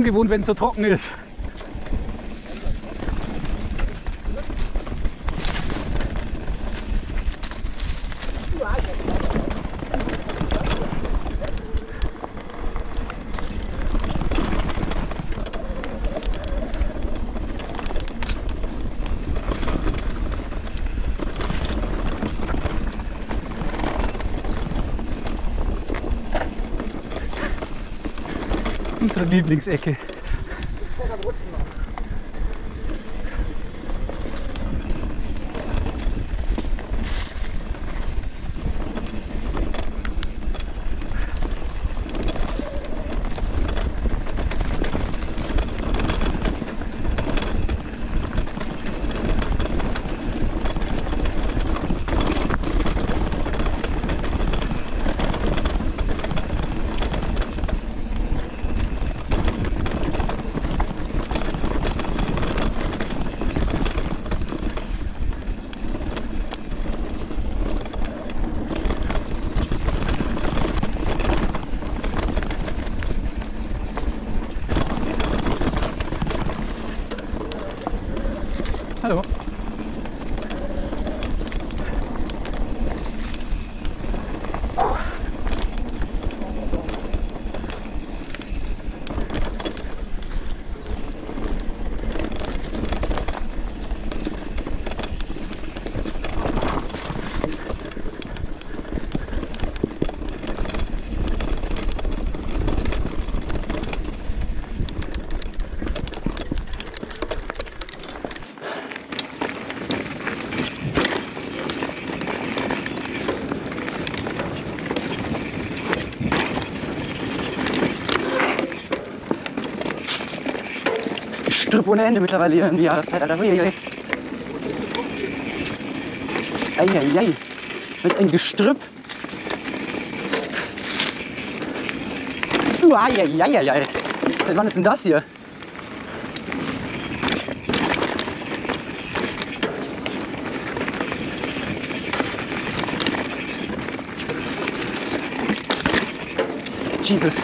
ungewohnt, wenn es so trocken ist. Unsere Lieblingsecke. Hallo. Strip ohne Ende mittlerweile hier in die Jahreszeit, Alter. Eieiei. Mit ein Gestrüpp. Eieiei. Seit wann ist denn das hier? Jesus.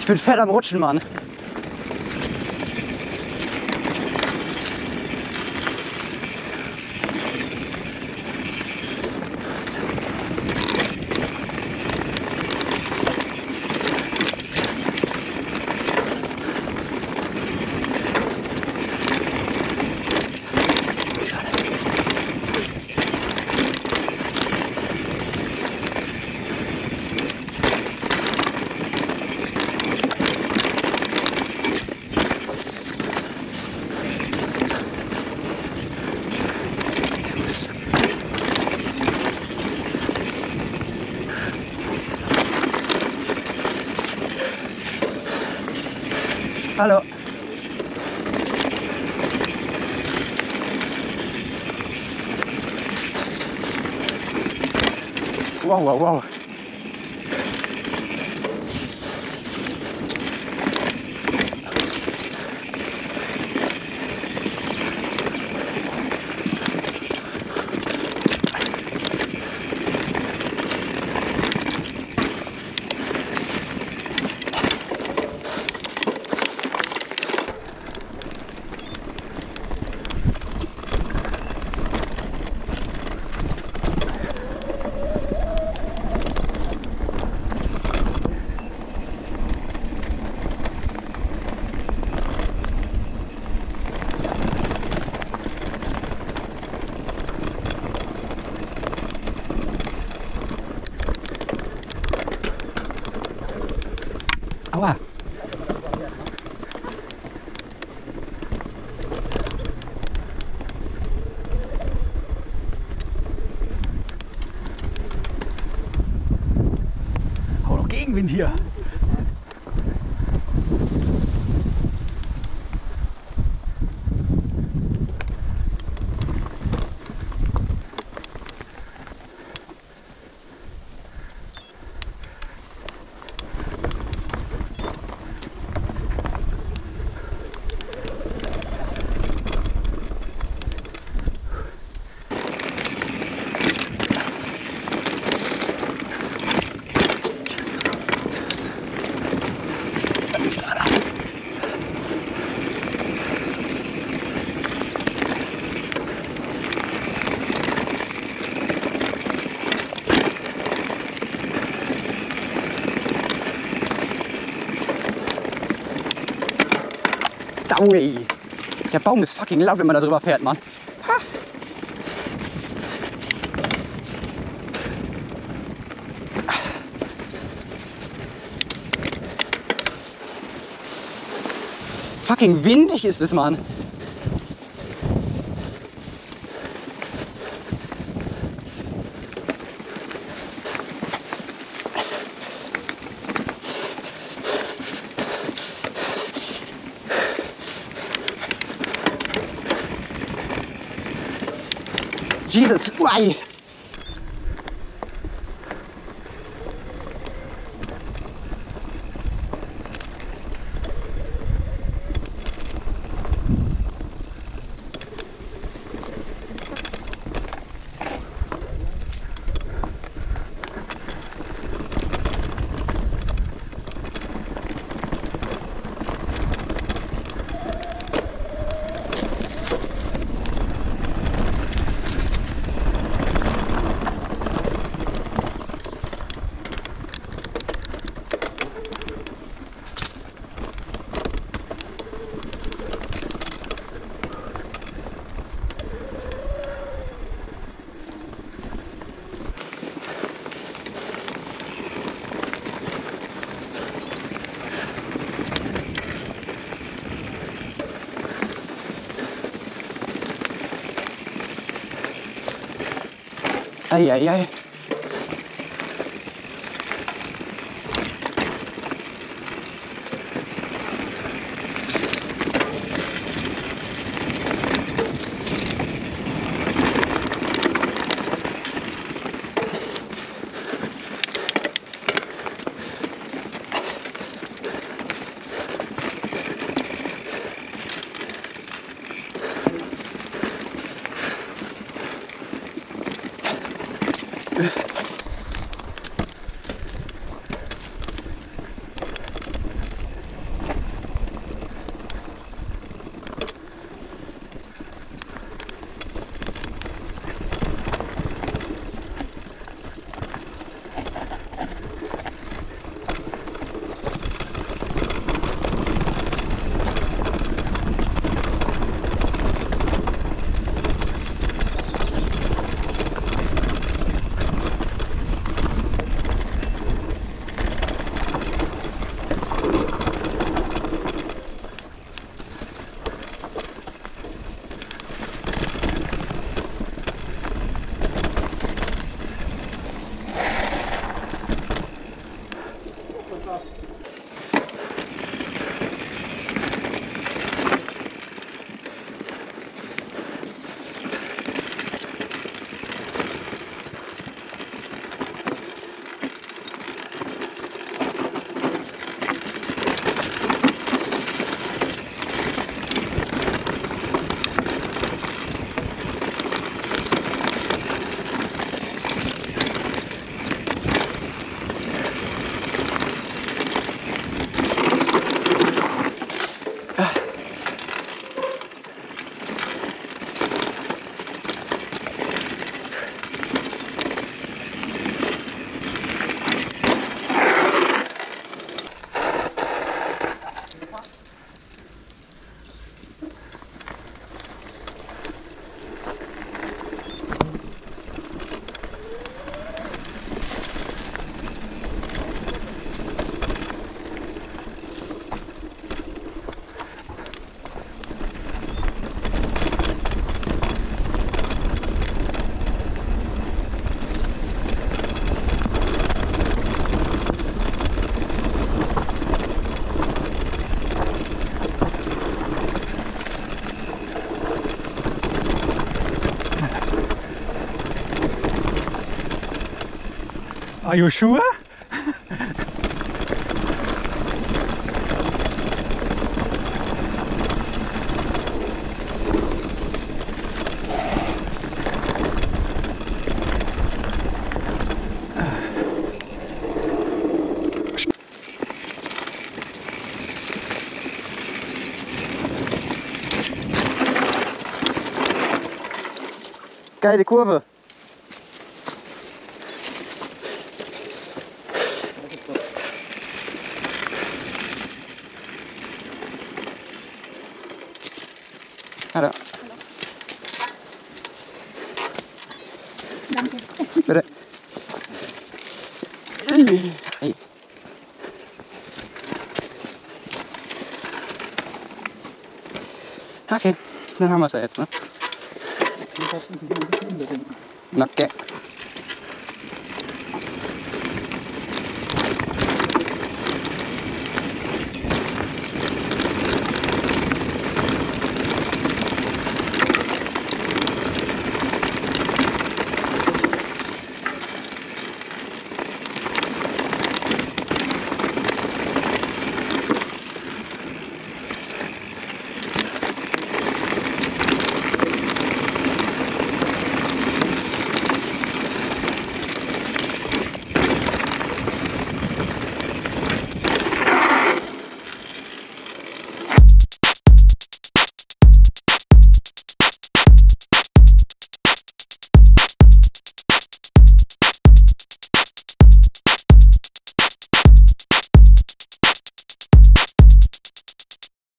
Ich bin fett am Rutschen, Mann. Hallo. Wow. Aua. Hau noch Gegenwind hier. Junge, der Baum ist fucking laut, wenn man da drüber fährt, Mann. Ha. Fucking windig ist es, Mann. Jesus, why? Eieiei. Are you sure? Geile Kurve. Hey. Okay, dann haben wir es ja jetzt, ne? Okay.